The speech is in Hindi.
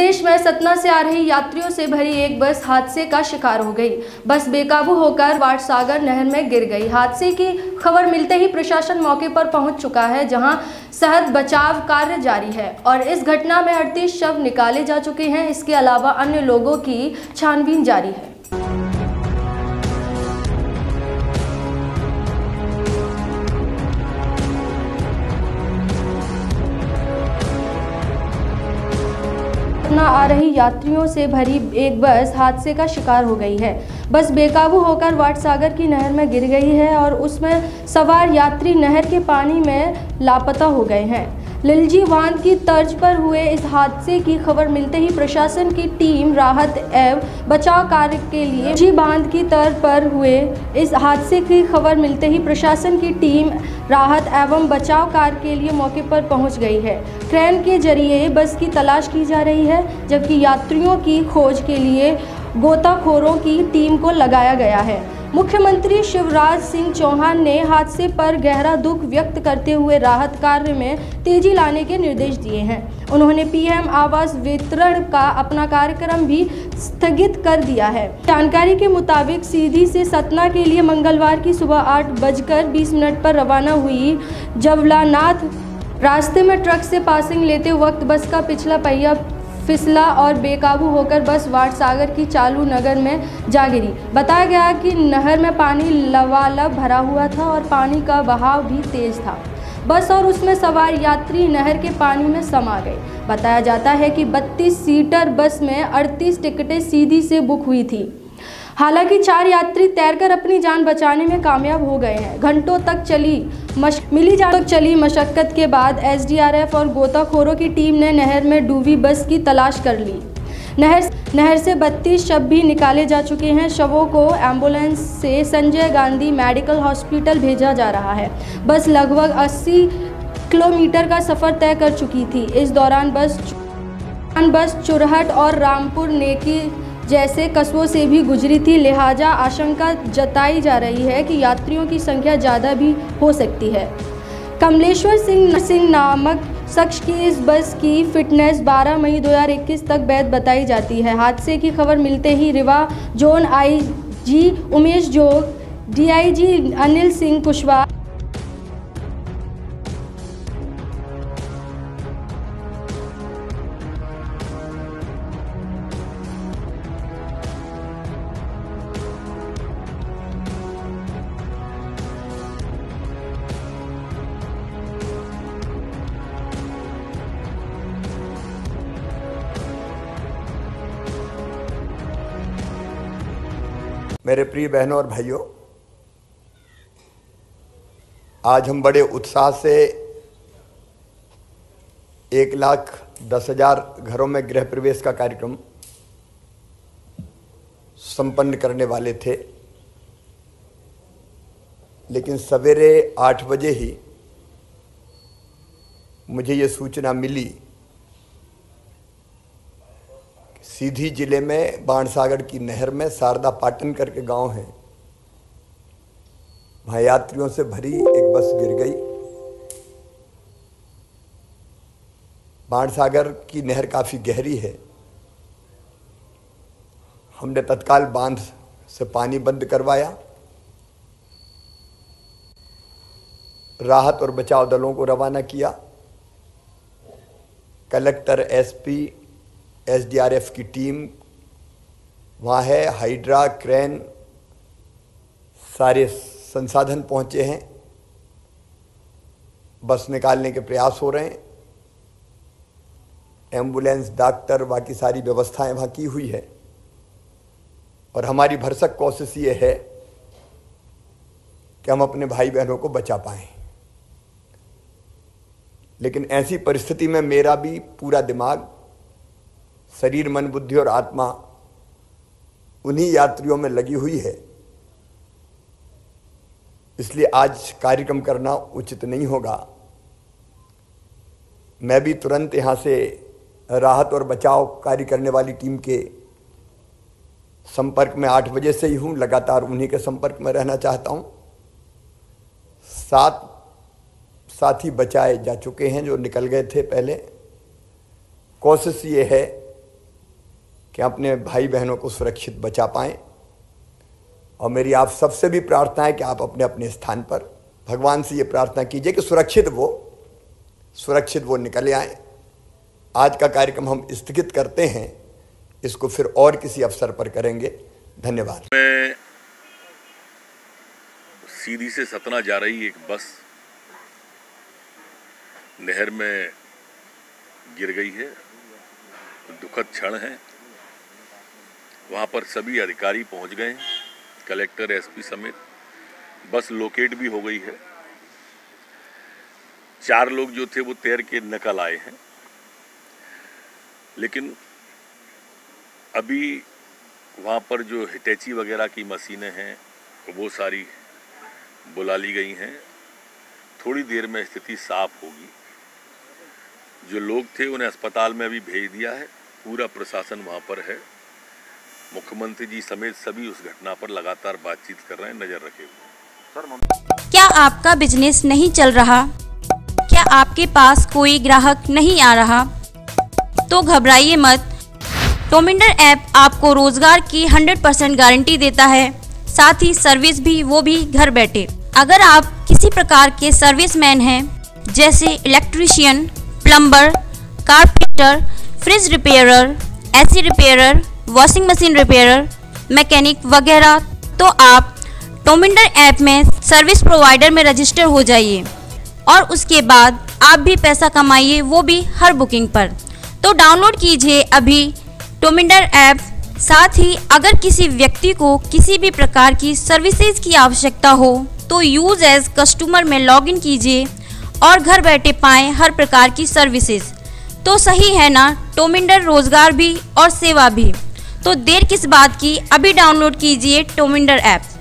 प्रदेश में सतना से आ रही यात्रियों से भरी एक बस हादसे का शिकार हो गई। बस बेकाबू होकर बाणसागर नहर में गिर गई। हादसे की खबर मिलते ही प्रशासन मौके पर पहुंच चुका है, जहां सघन बचाव कार्य जारी है और इस घटना में 38 शव निकाले जा चुके हैं। इसके अलावा अन्य लोगों की छानबीन जारी है। सतना आ रही यात्रियों से भरी एक बस हादसे का शिकार हो गई है। बस बेकाबू होकर बाणसागर की नहर में गिर गई है और उसमें सवार यात्री नहर के पानी में लापता हो गए हैं। लिलजी बांध की तर्ज पर हुए इस हादसे की खबर मिलते ही प्रशासन की टीम राहत एवं बचाव कार्य के लिए लिलजी बांध की तर्ज पर हुए इस हादसे की खबर मिलते ही प्रशासन की टीम राहत एवं बचाव कार्य के लिए मौके पर पहुंच गई है। क्रेन के जरिए बस की तलाश की जा रही है, जबकि यात्रियों की खोज के लिए गोताखोरों की टीम को लगाया गया है। मुख्यमंत्री शिवराज सिंह चौहान ने हादसे पर गहरा दुख व्यक्त करते हुए राहत कार्य में तेजी लाने के निर्देश दिए हैं। उन्होंने पीएम आवास वितरण का अपना कार्यक्रम भी स्थगित कर दिया है। जानकारी के मुताबिक सीधी से सतना के लिए मंगलवार की सुबह 8:20 पर रवाना हुई जवलानाथ रास्ते में ट्रक से पासिंग लेते वक्त बस का पिछला पहिया फिसला और बेकाबू होकर बस बाणसागर की चालू नगर में जा गिरी। बताया गया कि नहर में पानी लबालब भरा हुआ था और पानी का बहाव भी तेज था। बस और उसमें सवार यात्री नहर के पानी में समा गए। बताया जाता है कि 32 सीटर बस में 38 टिकटें सीधी से बुक हुई थी। हालांकि 4 यात्री तैरकर अपनी जान बचाने में कामयाब हो गए हैं। घंटों तक चली मशक्कत के बाद एसडीआरएफ और गोताखोरों की टीम ने नहर में डूबी बस की तलाश कर ली। नहर से 32 शव भी निकाले जा चुके हैं। शवों को एम्बुलेंस से संजय गांधी मेडिकल हॉस्पिटल भेजा जा रहा है। बस लगभग 80 किलोमीटर का सफ़र तय कर चुकी थी। इस दौरान बस चुरहट और रामपुर नेकी जैसे कस्बों से भी गुजरी थी। लिहाजा आशंका जताई जा रही है कि यात्रियों की संख्या ज़्यादा भी हो सकती है। कमलेश्वर सिंह नामक शख्स की इस बस की फिटनेस 12 मई 2021 तक वैध बताई जाती है। हादसे की खबर मिलते ही Rewa zone IG Umesh Jog, DIG Anil Singh Kushwaha, मेरे प्रिय बहनों और भाइयों, आज हम बड़े उत्साह से 1,10,000 घरों में गृह प्रवेश का कार्यक्रम संपन्न करने वाले थे, लेकिन सवेरे 8 बजे ही मुझे ये सूचना मिली सीधी जिले में बाणसागर की नहर में शारदा पाटन करके गांव है, वहाँ यात्रियों से भरी एक बस गिर गई। बाणसागर की नहर काफ़ी गहरी है। हमने तत्काल बांध से पानी बंद करवाया। राहत और बचाव दलों को रवाना किया। कलेक्टर, एसपी, एसडीआरएफ की टीम वहाँ है। हाइड्रा, क्रेन, सारे संसाधन पहुँचे हैं। बस निकालने के प्रयास हो रहे हैं। एम्बुलेंस, डॉक्टर, बाकी सारी व्यवस्थाएं वहाँ की हुई है और हमारी भरसक कोशिश ये है कि हम अपने भाई बहनों को बचा पाएँ। लेकिन ऐसी परिस्थिति में मेरा भी पूरा दिमाग, शरीर, मन, बुद्धि और आत्मा उन्हीं यात्रियों में लगी हुई है, इसलिए आज कार्यक्रम करना उचित नहीं होगा। मैं भी तुरंत यहाँ से राहत और बचाव कार्य करने वाली टीम के संपर्क में 8 बजे से ही हूँ। लगातार उन्हीं के संपर्क में रहना चाहता हूँ। 7 साथी बचाए जा चुके हैं जो निकल गए थे पहले। कोशिश ये है कि अपने भाई बहनों को सुरक्षित बचा पाएं। और मेरी आप सबसे भी प्रार्थना है कि आप अपने अपने स्थान पर भगवान से ये प्रार्थना कीजिए कि सुरक्षित वो निकले आएँ। आज का कार्यक्रम हम स्थगित करते हैं, इसको फिर और किसी अवसर पर करेंगे। धन्यवाद। मैं सीधी से सतना जा रही एक बस नहर में गिर गई है, दुखद क्षण है। वहाँ पर सभी अधिकारी पहुँच गए, कलेक्टर एसपी समेत। बस लोकेट भी हो गई है। 4 लोग जो थे वो तैर के निकल आए हैं, लेकिन अभी वहाँ पर जो हिटैची वगैरह की मशीनें हैं वो सारी बुला ली गई हैं। थोड़ी देर में स्थिति साफ होगी। जो लोग थे उन्हें अस्पताल में अभी भेज दिया है। पूरा प्रशासन वहाँ पर है। मुख्यमंत्री जी समेत सभी उस घटना पर लगातार बातचीत कर रहे हैं, नजर रखे हुए। क्या आपका बिजनेस नहीं चल रहा? क्या आपके पास कोई ग्राहक नहीं आ रहा? तो घबराइए मत। टोमिंडर ऐप आपको रोजगार की 100% गारंटी देता है, साथ ही सर्विस भी, वो भी घर बैठे। अगर आप किसी प्रकार के सर्विसमैन हैं, जैसे electrician, plumber, carpenter, fridge repairer, AC repairer, washing machine repairer, mechanic वगैरह, तो आप टोमिंडर ऐप में सर्विस प्रोवाइडर में रजिस्टर हो जाइए और उसके बाद आप भी पैसा कमाइए, वो भी हर बुकिंग पर। तो डाउनलोड कीजिए अभी टोमिंडर ऐप। साथ ही अगर किसी व्यक्ति को किसी भी प्रकार की सर्विसेज की आवश्यकता हो तो यूज एज कस्टमर में लॉगिन कीजिए और घर बैठे पाएँ हर प्रकार की सर्विसेज। तो सही है ना, टोमिंडर रोजगार भी और सेवा भी। तो देर किस बात की, अभी डाउनलोड कीजिए टोमिंडर ऐप।